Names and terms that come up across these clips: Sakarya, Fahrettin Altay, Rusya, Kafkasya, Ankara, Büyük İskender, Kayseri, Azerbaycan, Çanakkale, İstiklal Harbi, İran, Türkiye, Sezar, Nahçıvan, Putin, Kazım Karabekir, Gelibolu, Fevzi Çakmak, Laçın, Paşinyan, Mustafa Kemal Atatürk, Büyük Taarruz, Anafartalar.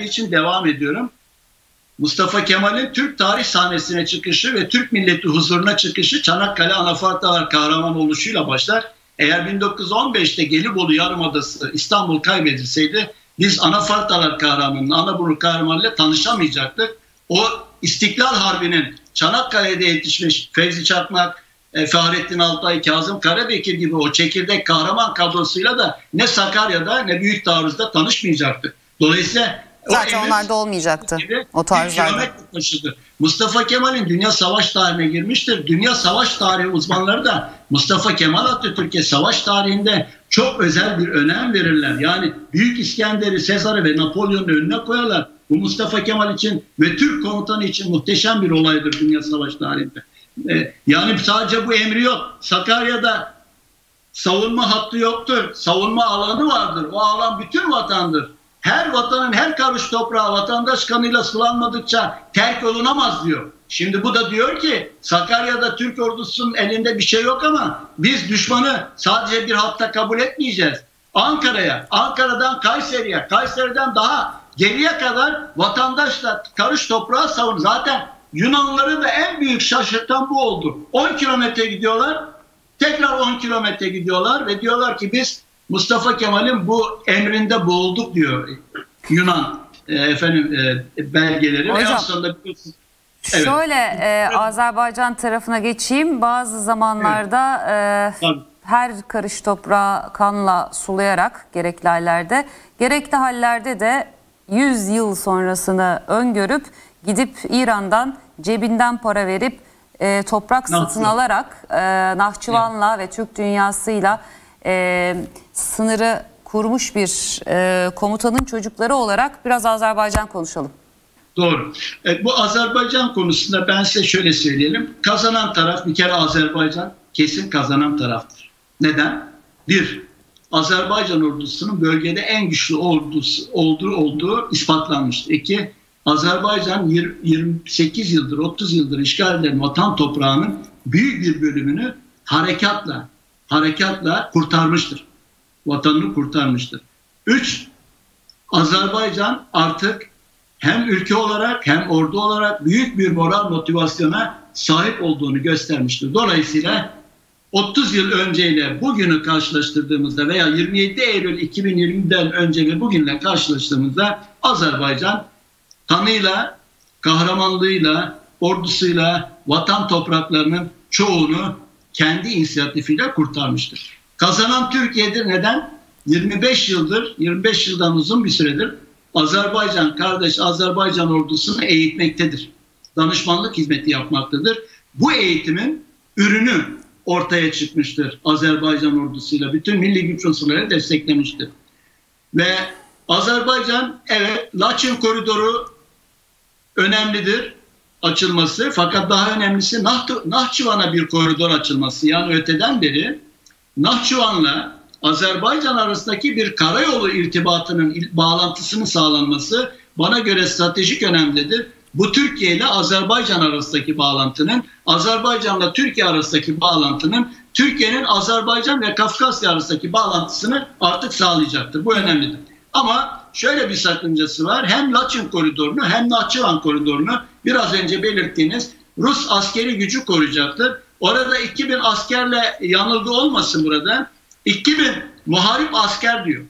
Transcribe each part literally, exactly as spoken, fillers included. için devam ediyorum. Mustafa Kemal'in Türk tarih sahnesine çıkışı ve Türk milleti huzuruna çıkışı Çanakkale Anafartalar kahraman oluşuyla başlar. Eğer bin dokuz yüz on beşte Gelibolu Yarımadası İstanbul kaybedilseydi biz Anafartalar kahramanı, Anabolu kahramanıyla tanışamayacaktık. O İstiklal Harbi'nin Çanakkale'de yetişmiş Fevzi Çakmak, Fahrettin Altay, Kazım Karabekir gibi o çekirdek kahraman kadrosuyla da ne Sakarya'da ne Büyük Taarruz'da tanışmayacaktık. Dolayısıyla zaten onlar da olmayacaktı o tarzlarda. Mustafa Kemal'in Dünya Savaş tarihine girmiştir. Dünya Savaş tarihi uzmanları da Mustafa Kemal Atatürk'e savaş tarihinde çok özel bir önem verirler. Yani Büyük İskender'i, Sezar'ı ve Napolyon'un önüne koyarlar. Bu Mustafa Kemal için ve Türk komutanı için muhteşem bir olaydır Dünya Savaş tarihinde. Yani sadece bu emri yok. Sakarya'da savunma hattı yoktur. Savunma alanı vardır. O alan bütün vatandır. Her vatanın her karış toprağı vatandaş kanıyla sulanmadıkça terk olunamaz diyor. Şimdi bu da diyor ki Sakarya'da Türk ordusunun elinde bir şey yok ama biz düşmanı sadece bir hatta kabul etmeyeceğiz. Ankara'ya, Ankara'dan Kayseri'ye, Kayseri'den daha geriye kadar vatandaşla karış toprağı savun. Zaten Yunanları da en büyük şaşırtan bu oldu. on kilometre gidiyorlar, tekrar on kilometre gidiyorlar ve diyorlar ki biz Mustafa Kemal'in bu emrinde boğulduk diyor Yunan e, efendim e, belgeleri. Hocam, aslında evet. Şöyle e, Azerbaycan tarafına geçeyim. Bazı zamanlarda evet. e, her karış toprağı kanla sulayarak gerekli hallerde, gerekli hallerde de yüz yıl sonrasını öngörüp gidip İran'dan cebinden para verip e, toprak Nahçıvan. satın alarak e, Nahçıvan'la evet. ve Türk dünyasıyla Ee, sınırı kurmuş bir e, komutanın çocukları olarak biraz Azerbaycan konuşalım. Doğru. Evet, bu Azerbaycan konusunda ben size şöyle söyleyelim. Kazanan taraf bir kere Azerbaycan kesin kazanan taraftır. Neden? Bir, Azerbaycan ordusunun bölgede en güçlü ordusu olduğu, olduğu ispatlanmıştır. İki, Azerbaycan yirmi sekiz yıldır, otuz yıldır işgal edilen vatan toprağının büyük bir bölümünü harekatla harekatla kurtarmıştır. Vatanını kurtarmıştır. Üç, Azerbaycan artık hem ülke olarak hem ordu olarak büyük bir moral motivasyona sahip olduğunu göstermiştir. Dolayısıyla otuz yıl önceyle bugünü karşılaştırdığımızda veya yirmi yedi Eylül iki bin yirmiden önce ve bugünle karşılaştığımızda Azerbaycan kanıyla, kahramanlığıyla, ordusuyla vatan topraklarının çoğunu kendi inisiyatifiyle kurtarmıştır. Kazanan Türkiye'dir. Neden? yirmi beş yıldır, yirmi beş yıldan uzun bir süredir Azerbaycan kardeş Azerbaycan ordusunu eğitmektedir. Danışmanlık hizmeti yapmaktadır. Bu eğitimin ürünü ortaya çıkmıştır. Azerbaycan ordusuyla bütün milli güç unsurları desteklemiştir. Ve Azerbaycan, evet, Laçın koridoru önemlidir. Açılması, fakat daha önemlisi Nahçıvan'a bir koridor açılması. Yani öteden beri Nahçıvan'la Azerbaycan arasındaki bir karayolu irtibatının bağlantısının sağlanması bana göre stratejik önemlidir. Bu Türkiye ile Azerbaycan arasındaki bağlantının, Azerbaycan'la Türkiye arasındaki bağlantının, Türkiye'nin Azerbaycan ve Kafkasya arasındaki bağlantısını artık sağlayacaktır. Bu önemlidir. Ama şöyle bir sakıncası var. Hem Laçın koridorunu hem Nahçıvan koridorunu biraz önce belirttiğiniz Rus askeri gücü koruyacaktır. Orada iki bin askerle yanılgı olmasın burada. iki bin muharip asker diyor.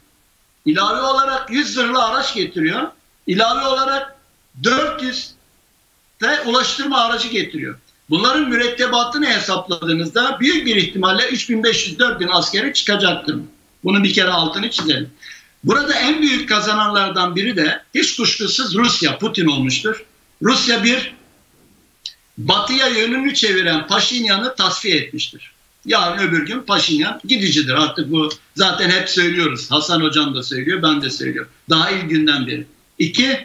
İlave olarak yüz zırhlı araç getiriyor. İlave olarak dört yüz de ulaştırma aracı getiriyor. Bunların mürettebatını hesapladığınızda büyük bir ihtimalle üç bin beş yüz dört bin askeri çıkacaktır. Bunu bir kere altını çizelim. Burada en büyük kazananlardan biri de hiç kuşkusuz Rusya, Putin olmuştur. Rusya bir, batıya yönünü çeviren Paşinyan'ı tasfiye etmiştir. Yarın öbür gün Paşinyan gidicidir. Artık bu zaten hep söylüyoruz. Hasan Hocam da söylüyor, ben de söylüyorum. Daha ilk günden beri. İki,